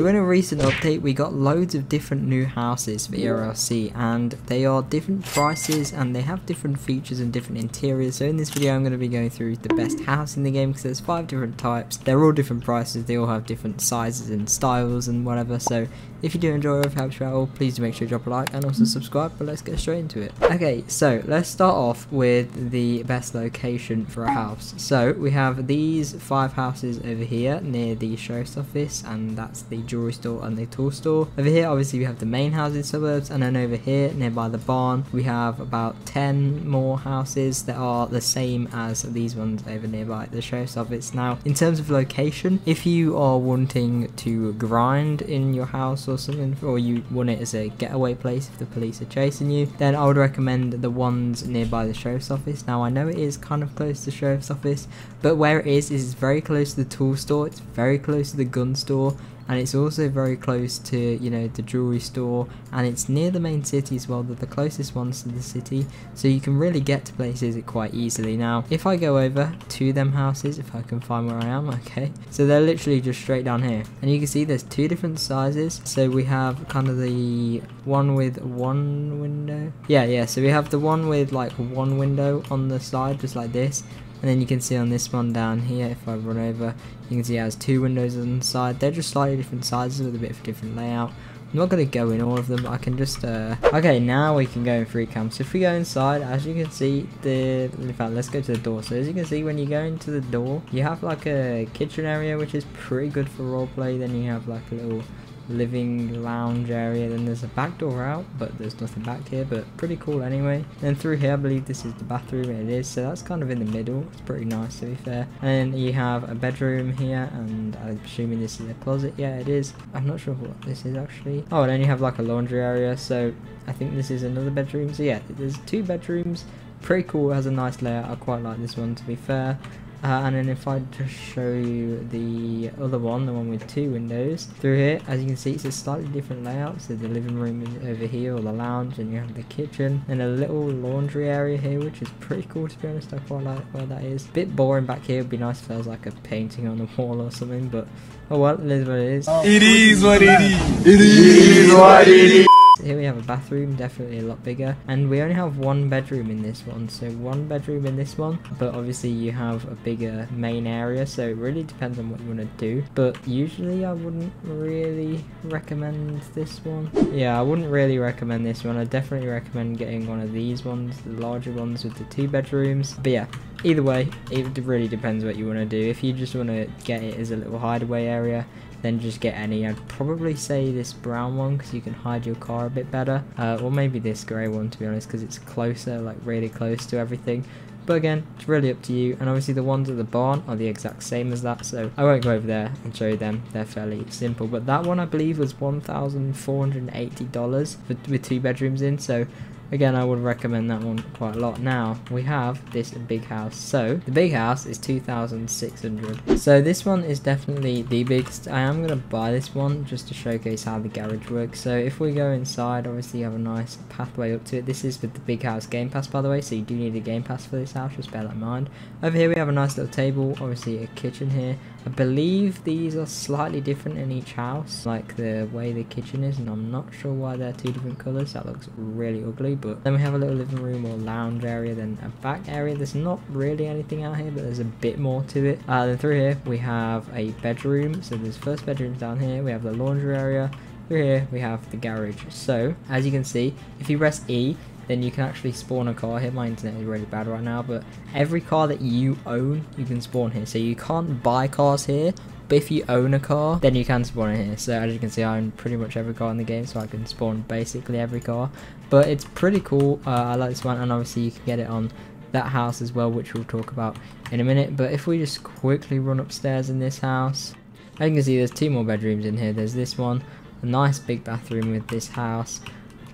So in a recent update we got loads of different new houses for ERLC, and they are different prices and they have different features and different interiors. So in this video I'm going to be going through the best house in the game, because there's 5 different types. They're all different prices, they all have different sizes and styles and whatever. So if you do enjoy or if it helps you out, please do make sure you drop a like and also subscribe, but let's get straight into it. Okay, so let's start off with the best location for a house. So we have these 5 houses over here near the sheriff's office, and that's the jewelry store and the tool store. Over here obviously we have the main houses, suburbs, and then over here nearby the barn we have about 10 more houses that are the same as these ones over nearby the sheriff's office. Now in terms of location, if you are wanting to grind in your house or something, or you want it as a getaway place if the police are chasing you, then I would recommend the ones nearby the sheriff's office. Now I know it is kind of close to the sheriff's office, but where it is very close to the tool store, it's very close to the gun store, and it's also very close to, you know, the jewelry store, and it's near the main city as well. They're the closest ones to the city, so you can really get to places quite easily. Now if I go over to them houses, if I can find where I am, okay, so they're literally just straight down here, and you can see there's 2 different sizes. So we have kind of the one with one window, yeah, so we have the one with like one window on the side just like this. And then you can see on this one down here, if I run over, you can see it has 2 windows on the side. They're just slightly different sizes with a bit of a different layout. I'm not going to go in all of them, I can just, okay, now we can go in free cam. So if we go inside, as you can see, in fact, let's go to the door. So as you can see, when you go into the door, you have like a kitchen area, which is pretty good for roleplay. Then you have like a little living lounge area, then there's a back door out, but there's nothing back here, but pretty cool anyway. Then through here I believe this is the bathroom, it is, so that's kind of in the middle, it's pretty nice to be fair. And you have a bedroom here, and I'm assuming this is a closet, yeah it is, I'm not sure what this is actually. Oh, and then you have like a laundry area, so I think this is another bedroom. So yeah, there's 2 bedrooms, pretty cool, it has a nice layout, I quite like this one to be fair. And then if I just show you the other one, the one with 2 windows, through here, as you can see, it's a slightly different layout. So the living room is over here, or the lounge, and you have the kitchen, and a little laundry area here, which is pretty cool to be honest, I quite like where that is. Bit boring back here, it'd be nice if there was like a painting on the wall or something, but oh well, it is what it is. It is what it is! It is what it is! Here we have a bathroom, definitely a lot bigger, and we only have 1 bedroom in this one, so 1 bedroom in this one, but obviously you have a bigger main area, so it really depends on what you want to do. But usually I wouldn't really recommend this one. Yeah, I wouldn't really recommend this one. I definitely recommend getting one of these ones, the larger ones with the 2 bedrooms. But yeah, either way, it really depends what you want to do. If you just want to get it as a little hideaway area, then just get any. I'd probably say this brown one, because you can hide your car a bit better, or maybe this grey one to be honest, because it's closer, like really close to everything. But again, it's really up to you, and obviously the ones at the barn are the exact same as that, so I won't go over there and show you them, they're fairly simple. But that one I believe was $1,480 with 2 bedrooms in, so again, I would recommend that one quite a lot. Now, we have this big house. So, the big house is 2,600. So, this one is definitely the biggest. I am going to buy this one just to showcase how the garage works. So, if we go inside, obviously you have a nice pathway up to it. This is with the big house game pass, by the way. So, you do need a game pass for this house. Just bear that in mind. Over here, we have a nice little table. Obviously, a kitchen here. I believe these are slightly different in each house, like the way the kitchen is, and I'm not sure why they're 2 different colours. That looks really ugly. But then we have a little living room or lounge area, then a back area. There's not really anything out here, but there's a bit more to it. Then through here we have a bedroom, so there's first bedrooms down here, we have the laundry area, through here we have the garage. So as you can see, if you press E, then you can actually spawn a car here. My internet is really bad right now, but every car that you own you can spawn here. So you can't buy cars here, but if you own a car, then you can spawn it here. So as you can see, I own pretty much every car in the game, so I can spawn basically every car. But it's pretty cool, I like this one, and obviously you can get it on that house as well, which we'll talk about in a minute. But if we just quickly run upstairs in this house, as you can see there's 2 more bedrooms in here. There's this one, a nice big bathroom with this house,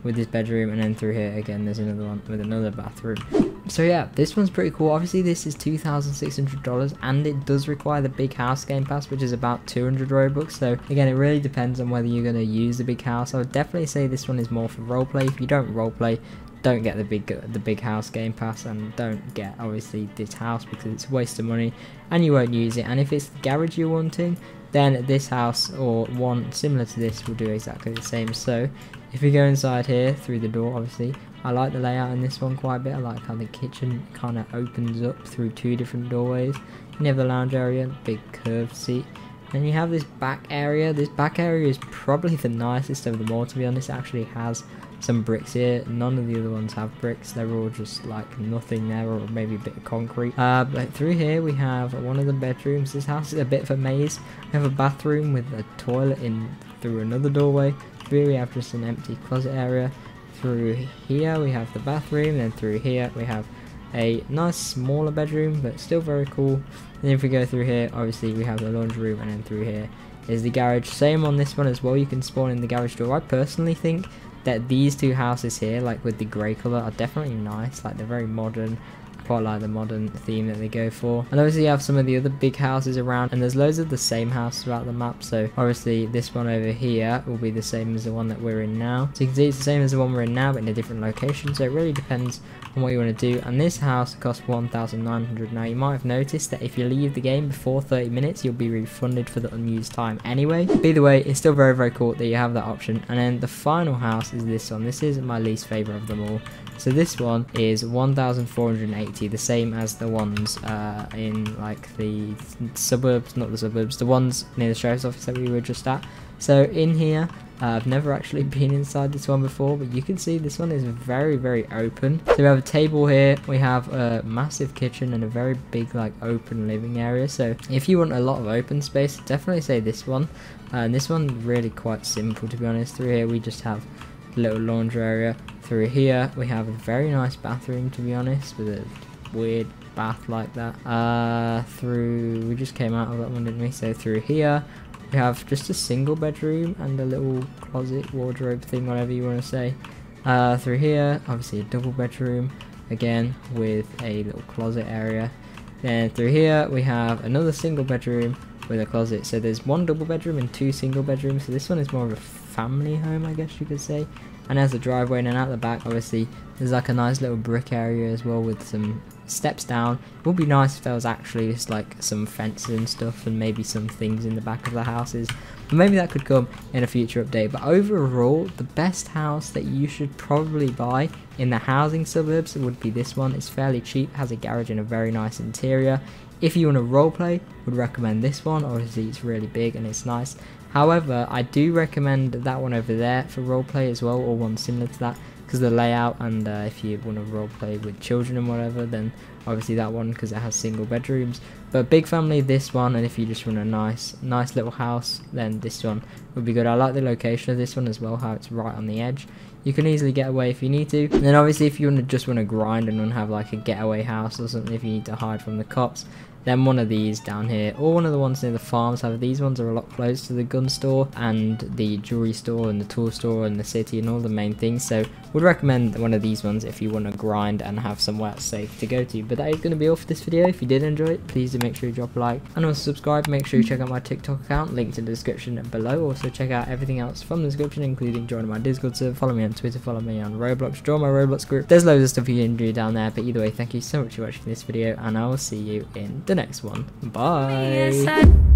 with this bedroom, and then through here again there's another one with another bathroom. So yeah, this one's pretty cool. Obviously this is $2,600, and it does require the big house game pass, which is about 200 Robux. So again, it really depends on whether you're going to use the big house. I would definitely say this one is more for roleplay. If you don't roleplay, don't get the big house game pass, and don't get obviously this house, because it's a waste of money and you won't use it. And if it's the garage you're wanting, then this house, or one similar to this, will do exactly the same. So if we go inside here through the door, obviously I like the layout in this one quite a bit. I like how the kitchen kind of opens up through two different doorways. You have the lounge area, big curved seat, and you have this back area. This back area is probably the nicest of them all, to be honest. It actually has some bricks here. None of the other ones have bricks. They're all just like nothing there, or maybe a bit of concrete. But through here we have one of the bedrooms. This house is a bit of a maze. We have a bathroom with a toilet in through another doorway. Through we have just an empty closet area. Through here we have the bathroom, and through here we have a nice smaller bedroom, but still very cool. And if we go through here, obviously we have the laundry room, and then through here is the garage. Same on this one as well, you can spawn in the garage door. I personally think that these two houses here, like with the grey colour, are definitely nice. Like they're very modern. I quite like the modern theme that they go for. And obviously you have some of the other big houses around, and there's loads of the same houses throughout the map. So obviously this one over here will be the same as the one that we're in now. So you can see it's the same as the one we're in now, but in a different location. So it really depends on what you want to do. And this house costs $1,900. Now you might have noticed that if you leave the game before 30 minutes, you'll be refunded for the unused time anyway. But either way, it's still very, very cool that you have that option. And then the final house is this one. This is my least favorite of them all. So this one is 1,480, the same as the ones in like the suburbs, not the suburbs, the ones near the sheriff's office that we were just at. So in here, I've never actually been inside this one before, but you can see this one is very, very open. So we have a table here, we have a massive kitchen and a very big like open living area. So if you want a lot of open space, definitely say this one. And this one really quite simple, to be honest. Through here we just have a little laundry area. Through here we have a very nice bathroom, to be honest, with a weird bath like that. Through, we just came out of that one, didn't we? So through here we have just a single bedroom and a little closet, wardrobe thing, whatever you want to say. Through here, obviously a double bedroom, again with a little closet area. Then through here we have another single bedroom with a closet. So there's one double bedroom and two single bedrooms. So this one is more of a family home, I guess you could say. And there's a driveway, and then out the back, obviously, there's like a nice little brick area as well with some steps down. It would be nice if there was actually just like some fences and stuff, and maybe some things in the back of the houses. But maybe that could come in a future update. But overall, the best house that you should probably buy in the housing suburbs would be this one. It's fairly cheap, has a garage and a very nice interior. If you want to roleplay, would recommend this one. Obviously it's really big and it's nice. However, I do recommend that one over there for roleplay as well, or one similar to that, because the layout, and if you want to roleplay with children and whatever, then obviously that one, because it has single bedrooms. But big family, this one, and if you just want a nice little house, then this one would be good. I like the location of this one as well, how it's right on the edge. You can easily get away if you need to. And then obviously if you want to grind and want to have like a getaway house or something, if you need to hide from the cops, then one of these down here, or one of the ones near the farms. However, these ones are a lot closer to the gun store and the jewelry store and the tool store and the city and all the main things. So would recommend one of these ones if you want to grind and have somewhere safe to go to. But that is going to be all for this video. If you did enjoy it, please do make sure you drop a like and also subscribe. Make sure you check out my TikTok account, linked in the description below. Also check out everything else from the description, including joining my Discord server, follow me on Twitter, follow me on Roblox, join my Roblox group. There's loads of stuff you can do down there. But either way, thank you so much for watching this video, and I will see you in the next one. Bye.